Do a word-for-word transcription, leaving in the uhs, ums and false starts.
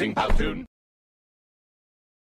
using Powtoon.